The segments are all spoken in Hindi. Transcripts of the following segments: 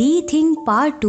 The thing part 2।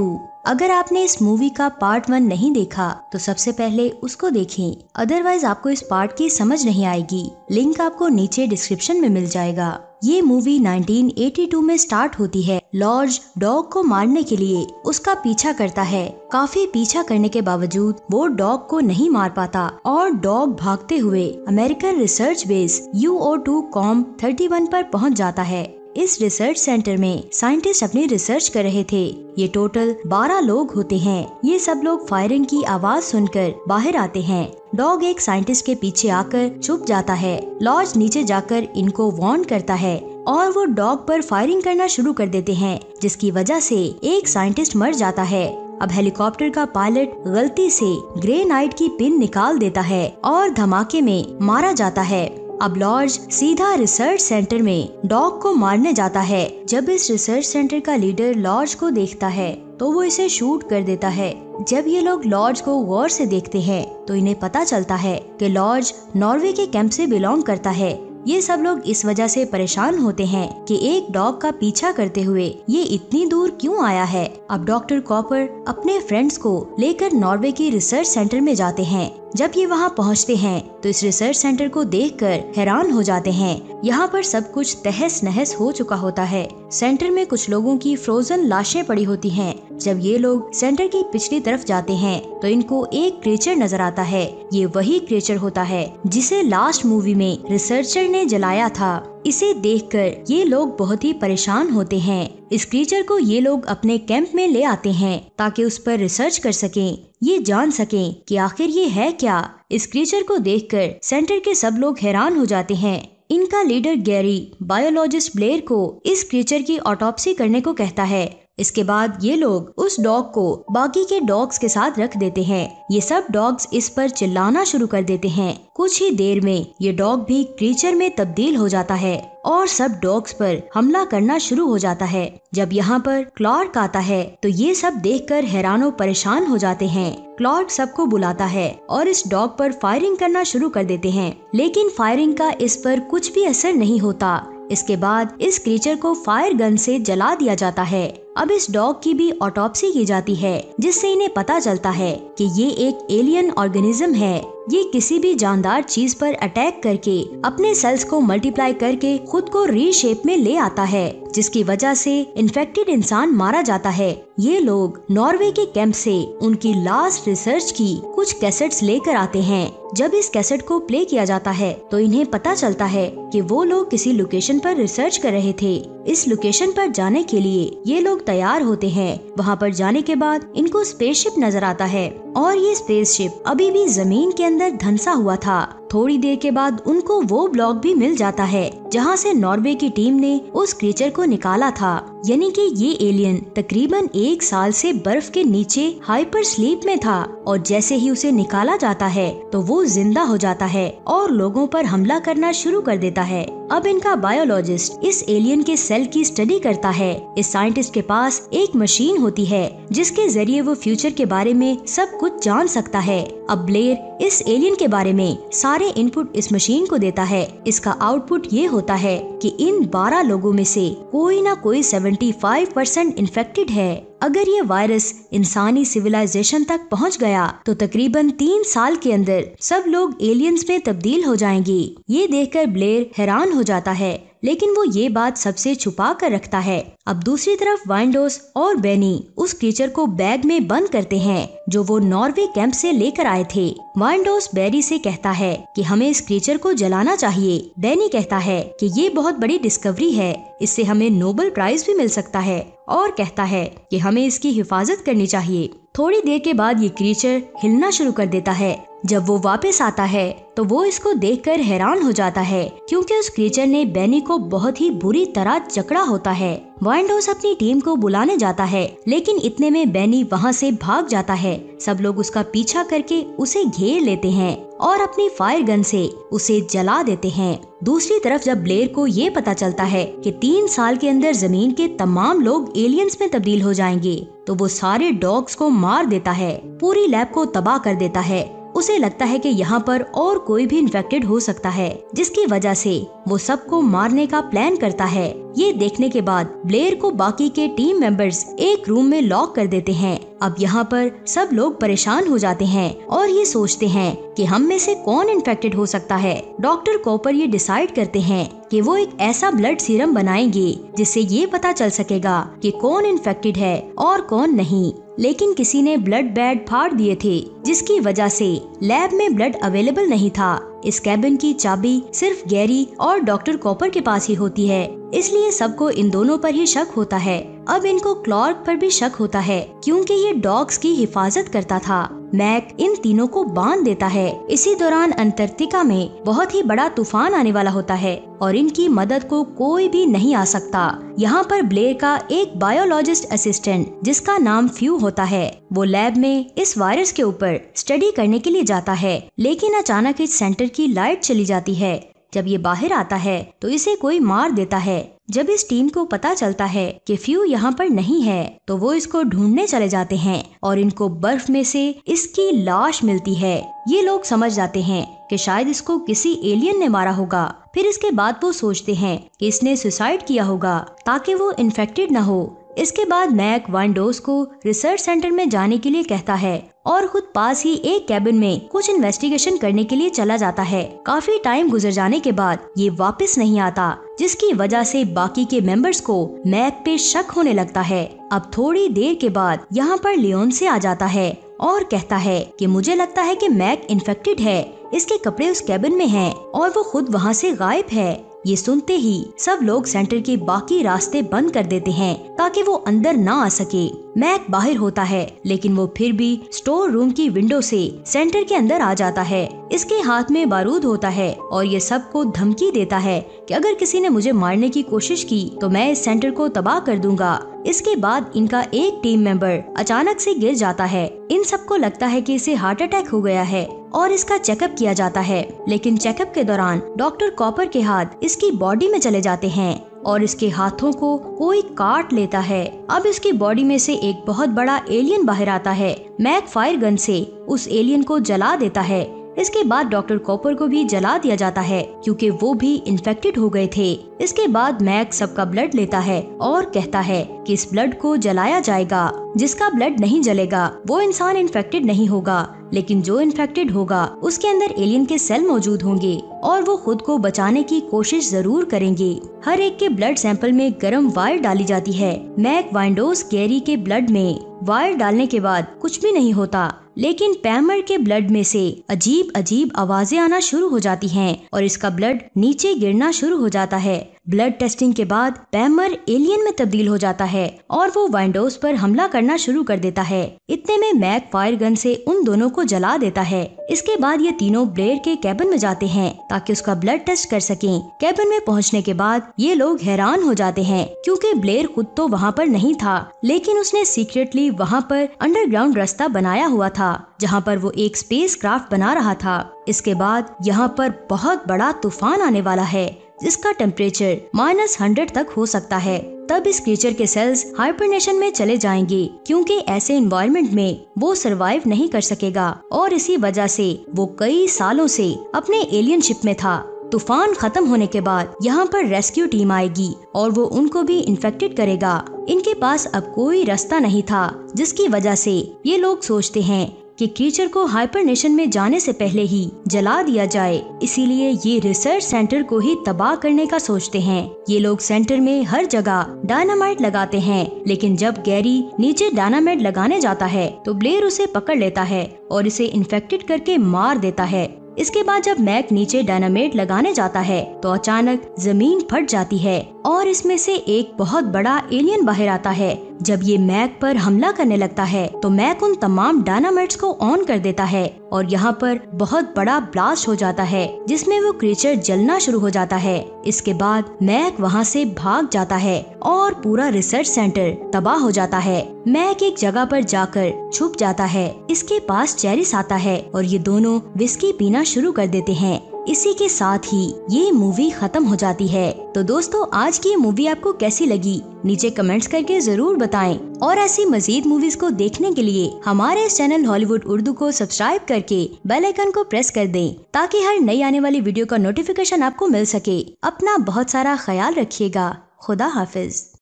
अगर आपने इस मूवी का पार्ट 1 नहीं देखा तो सबसे पहले उसको देखें, अदरवाइज आपको इस पार्ट की समझ नहीं आएगी। लिंक आपको नीचे डिस्क्रिप्शन में मिल जाएगा। ये मूवी 1982 में स्टार्ट होती है। लॉर्ज डॉग को मारने के लिए उसका पीछा करता है। काफी पीछा करने के बावजूद वो डॉग को नहीं मार पाता और डॉग भागते हुए अमेरिकन रिसर्च बेस U.O.M. 31 पर पहुंच जाता है। इस रिसर्च सेंटर में साइंटिस्ट अपनी रिसर्च कर रहे थे। ये टोटल 12 लोग होते हैं। ये सब लोग फायरिंग की आवाज सुनकर बाहर आते हैं। डॉग एक साइंटिस्ट के पीछे आकर छुप जाता है। लॉर्ज नीचे जाकर इनको वार्न करता है और वो डॉग पर फायरिंग करना शुरू कर देते हैं, जिसकी वजह से एक साइंटिस्ट मर जाता है। अब हेलीकॉप्टर का पायलट गलती से ग्रेनाइट की पिन निकाल देता है और धमाके में मारा जाता है। अब लॉर्ज सीधा रिसर्च सेंटर में डॉग को मारने जाता है। जब इस रिसर्च सेंटर का लीडर लॉर्ज को देखता है तो वो इसे शूट कर देता है। जब ये लोग लॉर्ज को गौर से देखते हैं तो इन्हें पता चलता है कि लॉर्ज नॉर्वे के कैंप से बिलोंग करता है। ये सब लोग इस वजह से परेशान होते हैं कि एक डॉग का पीछा करते हुए ये इतनी दूर क्यों आया है। अब डॉक्टर कॉपर अपने फ्रेंड्स को लेकर नॉर्वे की रिसर्च सेंटर में जाते हैं। जब ये वहाँ पहुँचते हैं तो इस रिसर्च सेंटर को देखकर हैरान हो जाते हैं। यहाँ पर सब कुछ तहस नहस हो चुका होता है। सेंटर में कुछ लोगों की फ्रोजन लाशें पड़ी होती हैं। जब ये लोग सेंटर की पिछली तरफ जाते हैं तो इनको एक क्रीचर नजर आता है। ये वही क्रीचर होता है जिसे लास्ट मूवी में रिसर्चर ने जलाया था। इसे देखकर ये लोग बहुत ही परेशान होते हैं। इस क्रीचर को ये लोग अपने कैंप में ले आते हैं ताकि उस पर रिसर्च कर सकें, ये जान सकें कि आखिर ये है क्या। इस क्रीचर को देखकर सेंटर के सब लोग हैरान हो जाते हैं। इनका लीडर गैरी बायोलॉजिस्ट ब्लेयर को इस क्रीचर की ऑटोप्सी करने को कहता है। इसके बाद ये लोग उस डॉग को बाकी के डॉग्स के साथ रख देते हैं। ये सब डॉग्स इस पर चिल्लाना शुरू कर देते हैं। कुछ ही देर में ये डॉग भी क्रीचर में तब्दील हो जाता है और सब डॉग्स पर हमला करना शुरू हो जाता है। जब यहाँ पर क्लार्क आता है तो ये सब देखकर हैरानो परेशान हो जाते हैं। क्लार्क सबको बुलाता है और इस डॉग पर फायरिंग करना शुरू कर देते हैं, लेकिन फायरिंग का इस पर कुछ भी असर नहीं होता। इसके बाद इस क्रीचर को फायर गन से जला दिया जाता है। अब इस डॉग की भी ऑटोप्सी की जाती है, जिससे इन्हें पता चलता है कि ये एक एलियन ऑर्गेनिज्म है। ये किसी भी जानदार चीज पर अटैक करके अपने सेल्स को मल्टीप्लाई करके खुद को रीशेप में ले आता है, जिसकी वजह से इन्फेक्टेड इंसान मारा जाता है। ये लोग नॉर्वे के कैंप से उनकी लास्ट रिसर्च की कुछ कैसेट्स लेकर आते हैं। जब इस कैसेट को प्ले किया जाता है तो इन्हें पता चलता है कि वो लोग किसी लोकेशन पर रिसर्च कर रहे थे। इस लोकेशन पर जाने के लिए ये लोग तैयार होते हैं। वहाँ पर जाने के बाद इनको स्पेसशिप नजर आता है और ये स्पेसशिप अभी भी जमीन के अंदर धंसा हुआ था। थोड़ी देर के बाद उनको वो ब्लॉक भी मिल जाता है जहाँ से नॉर्वे की टीम ने उस क्रीचर को निकाला था। यानी कि ये एलियन तकरीबन 1 साल से बर्फ के नीचे हाइपर स्लीप में था और जैसे ही उसे निकाला जाता है तो वो जिंदा हो जाता है और लोगों पर हमला करना शुरू कर देता है। अब इनका बायोलॉजिस्ट इस एलियन के सेल की स्टडी करता है। इस साइंटिस्ट के पास एक मशीन होती है जिसके जरिए वो फ्यूचर के बारे में सब कुछ जान सकता है। अब ब्लेयर इस एलियन के बारे में सारे इनपुट इस मशीन को देता है। इसका आउटपुट ये होता है कि इन 12 लोगों में से कोई ना कोई 75% इन्फेक्टेड है। अगर ये वायरस इंसानी सिविलाइजेशन तक पहुंच गया तो तकरीबन 3 साल के अंदर सब लोग एलियंस में तब्दील हो जाएंगे। ये देखकर ब्लेयर हैरान हो जाता है, लेकिन वो ये बात सबसे छुपा कर रखता है। अब दूसरी तरफ विंडोज और बेनी उस क्रीचर को बैग में बंद करते हैं जो वो नॉर्वे कैंप से लेकर आए थे। विंडोज बेरी से कहता है कि हमें इस क्रीचर को जलाना चाहिए। बेनी कहता है कि ये बहुत बड़ी डिस्कवरी है, इससे हमें नोबेल प्राइज भी मिल सकता है और कहता है कि हमें इसकी हिफाजत करनी चाहिए। थोड़ी देर के बाद ये क्रीचर हिलना शुरू कर देता है। जब वो वापस आता है तो वो इसको देखकर हैरान हो जाता है क्योंकि उस क्रीचर ने बेनी को बहुत ही बुरी तरह जकड़ा होता है। विंडोज अपनी टीम को बुलाने जाता है, लेकिन इतने में बेनी वहाँ से भाग जाता है। सब लोग उसका पीछा करके उसे घेर लेते हैं और अपनी फायर गन से उसे जला देते हैं। दूसरी तरफ जब ब्लेयर को ये पता चलता है कि 3 साल के अंदर जमीन के तमाम लोग एलियंस में तब्दील हो जाएंगे तो वो सारे डॉग्स को मार देता है, पूरी लैब को तबाह कर देता है। उसे लगता है कि यहाँ पर और कोई भी इन्फेक्टेड हो सकता है, जिसकी वजह से वो सबको मारने का प्लान करता है। ये देखने के बाद ब्लेयर को बाकी के टीम मेंबर्स एक रूम में लॉक कर देते हैं। अब यहाँ पर सब लोग परेशान हो जाते हैं और ये सोचते हैं कि हम में से कौन इन्फेक्टेड हो सकता है। डॉक्टर कॉपर ये डिसाइड करते हैं कि वो एक ऐसा ब्लड सीरम बनाएंगे जिससे ये पता चल सकेगा कि कौन इन्फेक्टेड है और कौन नहीं। लेकिन किसी ने ब्लड बैग फाड़ दिए थे जिसकी वजह से लैब में ब्लड अवेलेबल नहीं था। इस कैबिन की चाबी सिर्फ गैरी और डॉक्टर कॉपर के पास ही होती है, इसलिए सबको इन दोनों पर ही शक होता है। अब इनको क्लार्क पर भी शक होता है क्योंकि ये डॉग्स की हिफाजत करता था। मैक इन तीनों को बांध देता है। इसी दौरान अंटार्कटिका में बहुत ही बड़ा तूफान आने वाला होता है और इनकी मदद को कोई भी नहीं आ सकता। यहाँ पर ब्लेयर का एक बायोलॉजिस्ट असिस्टेंट जिसका नाम फ्यू होता है, वो लैब में इस वायरस के ऊपर स्टडी करने के लिए जाता है, लेकिन अचानक इस सेंटर की लाइट चली जाती है। जब ये बाहर आता है तो इसे कोई मार देता है। जब इस टीम को पता चलता है कि फ्यू यहाँ पर नहीं है तो वो इसको ढूंढने चले जाते हैं और इनको बर्फ में से इसकी लाश मिलती है। ये लोग समझ जाते हैं कि शायद इसको किसी एलियन ने मारा होगा। फिर इसके बाद वो सोचते हैं कि इसने सुसाइड किया होगा ताकि वो इन्फेक्टेड न हो। इसके बाद मैक विंडोज को रिसर्च सेंटर में जाने के लिए कहता है और खुद पास ही एक कैबिन में कुछ इन्वेस्टिगेशन करने के लिए चला जाता है। काफी टाइम गुजर जाने के बाद ये वापस नहीं आता, जिसकी वजह से बाकी के मेंबर्स को मैक पे शक होने लगता है। अब थोड़ी देर के बाद यहाँ पर लियोन से आ जाता है और कहता है कि मुझे लगता है कि मैक इन्फेक्टेड है, इसके कपड़े उस कैबिन में हैं और वो खुद वहाँ से गायब है। ये सुनते ही सब लोग सेंटर के बाकी रास्ते बंद कर देते हैं ताकि वो अंदर ना आ सके। मैक बाहर होता है लेकिन वो फिर भी स्टोर रूम की विंडो से सेंटर के अंदर आ जाता है। इसके हाथ में बारूद होता है और ये सबको धमकी देता है कि अगर किसी ने मुझे मारने की कोशिश की तो मैं इस सेंटर को तबाह कर दूंगा। इसके बाद इनका एक टीम मेंबर अचानक से गिर जाता है। इन सबको लगता है कि इसे हार्ट अटैक हो गया है और इसका चेकअप किया जाता है, लेकिन चेकअप के दौरान डॉक्टर कॉपर के हाथ इसकी बॉडी में चले जाते हैं और इसके हाथों को कोई काट लेता है। अब इसकी बॉडी में से एक बहुत बड़ा एलियन बाहर आता है। मैक फायर गन से उस एलियन को जला देता है। इसके बाद डॉक्टर कॉपर को भी जला दिया जाता है क्योंकि वो भी इन्फेक्टेड हो गए थे। इसके बाद मैक सबका ब्लड लेता है और कहता है कि इस ब्लड को जलाया जाएगा। जिसका ब्लड नहीं जलेगा वो इंसान इन्फेक्टेड नहीं होगा, लेकिन जो इन्फेक्टेड होगा उसके अंदर एलियन के सेल मौजूद होंगे और वो खुद को बचाने की कोशिश जरूर करेंगे। हर एक के ब्लड सैंपल में गर्म वायर डाली जाती है। मैक विंडोज गैरी के ब्लड में वायर डालने के बाद कुछ भी नहीं होता, लेकिन पैमर के ब्लड में से अजीब अजीब आवाजें आना शुरू हो जाती हैं और इसका ब्लड नीचे गिरना शुरू हो जाता है। ब्लड टेस्टिंग के बाद पैमर एलियन में तब्दील हो जाता है और वो विंडोज पर हमला करना शुरू कर देता है। इतने में मैक फायर गन से उन दोनों को जला देता है। इसके बाद ये तीनों ब्लेयर के कैबिन में जाते हैं ताकि उसका ब्लड टेस्ट कर सकें। कैबिन में पहुंचने के बाद ये लोग हैरान हो जाते हैं क्योंकि ब्लेयर खुद तो वहाँ पर नहीं था, लेकिन उसने सीक्रेटली वहाँ पर अंडरग्राउंड रास्ता बनाया हुआ था जहाँ पर वो एक स्पेसक्राफ्ट बना रहा था। इसके बाद यहाँ पर बहुत बड़ा तूफान आने वाला है जिसका टेम्परेचर -100 तक हो सकता है। तब इस क्रीचर के सेल्स हाइबरनेशन में चले जाएंगे क्योंकि ऐसे एनवायरनमेंट में वो सरवाइव नहीं कर सकेगा और इसी वजह से वो कई सालों से अपने एलियन शिप में था। तूफान खत्म होने के बाद यहाँ पर रेस्क्यू टीम आएगी और वो उनको भी इन्फेक्टेड करेगा। इनके पास अब कोई रास्ता नहीं था, जिसकी वजह से ये लोग सोचते हैं कि क्रीचर को हाइबरनेशन में जाने से पहले ही जला दिया जाए, इसीलिए ये रिसर्च सेंटर को ही तबाह करने का सोचते हैं। ये लोग सेंटर में हर जगह डायनामाइट लगाते हैं, लेकिन जब गैरी नीचे डायनामाइट लगाने जाता है तो ब्लेयर उसे पकड़ लेता है और इसे इन्फेक्टेड करके मार देता है। इसके बाद जब मैक नीचे डायनामाइट लगाने जाता है तो अचानक जमीन फट जाती है और इसमें से एक बहुत बड़ा एलियन बाहर आता है। जब ये मैक पर हमला करने लगता है तो मैक उन तमाम डायनामाइट्स को ऑन कर देता है और यहाँ पर बहुत बड़ा ब्लास्ट हो जाता है जिसमें वो क्रीचर जलना शुरू हो जाता है। इसके बाद मैक वहाँ से भाग जाता है और पूरा रिसर्च सेंटर तबाह हो जाता है। मैक एक जगह पर जाकर छुप जाता है। इसके पास चेरिस आता है और ये दोनों विस्की पीना शुरू कर देते हैं। इसी के साथ ही ये मूवी खत्म हो जाती है। तो दोस्तों, आज की मूवी आपको कैसी लगी नीचे कमेंट्स करके जरूर बताएं और ऐसी मजीद मूवीज को देखने के लिए हमारे इस चैनल हॉलीवुड उर्दू को सब्सक्राइब करके बेल आइकन को प्रेस कर दें ताकि हर नई आने वाली वीडियो का नोटिफिकेशन आपको मिल सके। अपना बहुत सारा ख्याल रखिएगा। खुदा हाफिज।